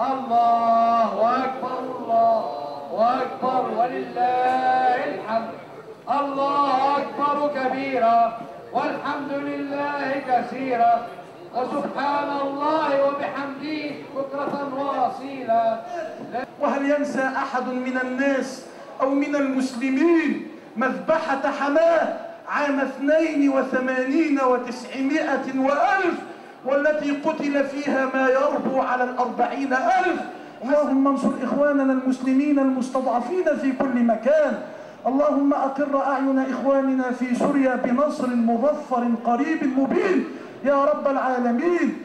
الله أكبر ولله الحمد. الله أكبر كبيرا والحمد لله كثيرا وسبحان الله وبحمده بكرة واصيلا. وهل ينسى أحد من الناس أو من المسلمين مذبحة حماه عام 82,900 والتي قتل فيها ما يربو على 40,000؟ اللهم انصر إخواننا المسلمين المستضعفين في كل مكان. اللهم أقر أعين إخواننا في سوريا بنصر مظفر قريب مبين يا رب العالمين.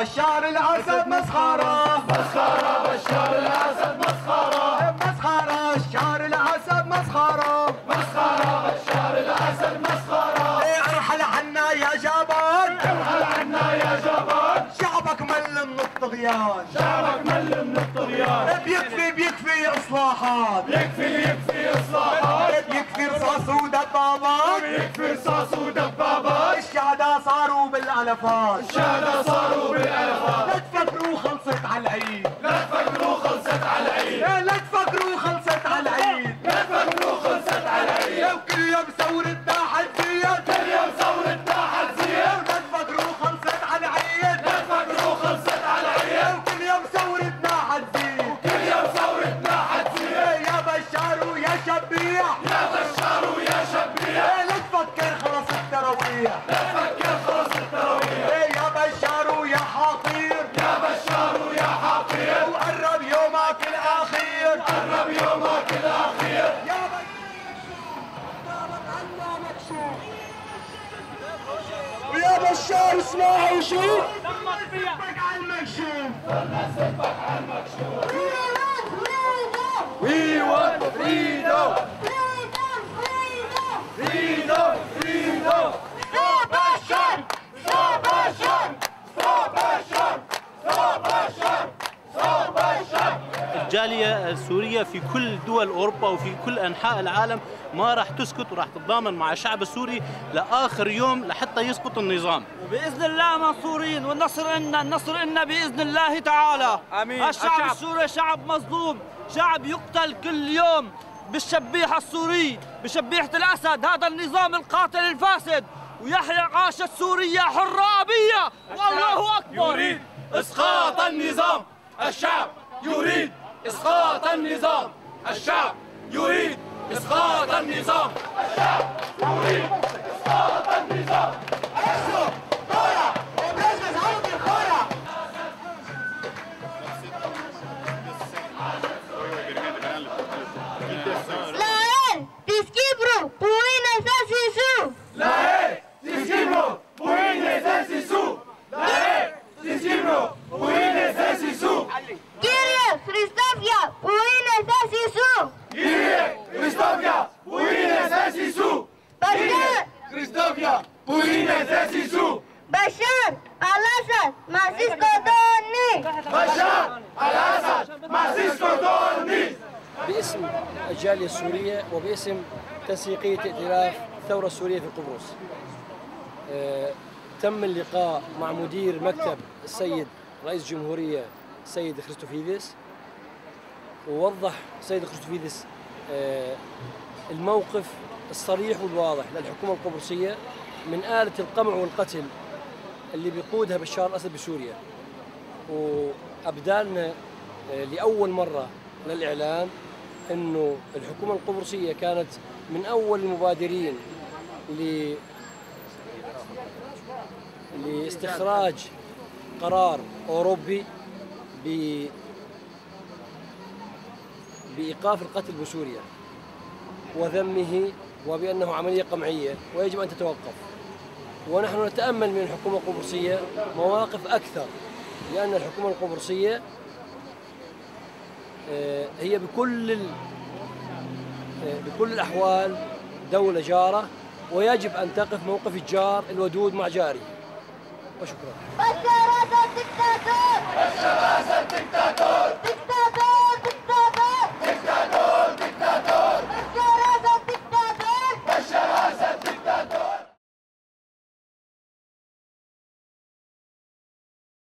بشار الأسد مسخرة، مسخرة بشار الأسد مسخرة، مسخرة بشار الأسد مسخرة، مسخرة بشار الأسد مسخرة. ارحل عنا يا جبار، ارحل عنا يا جبار، شعبك مل من الطغيان، شعبك مل من الطغيان. بيكفي بيكفي إصلاحات، بيكفي بيكفي إصلاحات، بيكفي رصاص ودبابات، بيكفي رصاص ودبابات. الشهداء صاروا بالألفات، الشهداء صاروا بالألفات. لا تفكروا خلصت على العيد، لا تفكروا خلصت على العيد، لا تفكروا خلصت على العيد، لا تفكروا خلصت على العيد. وكل يوم ثورة تحديات، كل يوم ثورة تحديات. لا تفكروا خلصت على العيد، لا تفكروا خلصت على العيد. وكل يوم ثورة تحديات. الشعب اسمعها وشوف. صبك على المكشوف. ضلنا صبك على المكشوف. We want freedom. Freedom. Freedom. Stop Bashar. Stop Bashar. Stop Bashar. Stop Bashar. Stop Bashar. الجالية السورية في كل دول أوروبا وفي كل أنحاء العالم ما راح تسكت وراح تتضامن مع الشعب السوري لآخر يوم لحتى يسقط النظام. وبإذن الله منصورين، والنصر إلنا، النصر إلنا بإذن الله تعالى. آمين. الشعب السوري شعب مظلوم، شعب يقتل كل يوم بالشبيحة السوري، بشبيحة الأسد، هذا النظام القاتل الفاسد، ويحيى عاشت سوريا حرة أبية، والله أكبر. يريد إسقاط النظام، الشعب يريد إسقاط النظام، الشعب يريد إسقاط النظام، الشعب يريد إسقاط النظام. أسد طالع وبلازم عود الخرع. لاين تسكيبرو بوين أساسي سو. لاين تسكيبرو بوين أساسي سو. لاين تسكيبرو بوين أساسي سو. خريستوفيديس وين أساسي سو؟ كيرياك خريستوفيديس وين أساسي سو؟ بشار خريستوفيديس وين أساسي سو؟ بشار الأسد ماسيسكو دوني. بشار الأسد ماسيسكو دوني. باسم الجالية السورية وباسم تنسيقية إئتلاف الثورة السورية في قبرص تم اللقاء مع مدير مكتب السيد رئيس الجمهورية السيد خريستوفيديس، ووضح السيد خريستوفيديس الموقف الصريح والواضح للحكومة القبرصية من آلة القمع والقتل اللي بيقودها بشار الأسد بسوريا. وأبدالنا لأول مرة للإعلان أنه الحكومة القبرصية كانت من أول المبادرين لاستخراج قرار أوروبي بإيقاف القتل بسوريا وذمه، وبأنه عملية قمعية ويجب أن تتوقف. ونحن نتأمل من الحكومة القبرصية مواقف أكثر، لأن الحكومة القبرصية هي بكل الأحوال دولة جارة، ويجب أن تقف موقف الجار الودود مع جاره. وشكرا. بشار الأسد دكتاتور. بشار الأسد دكتاتور.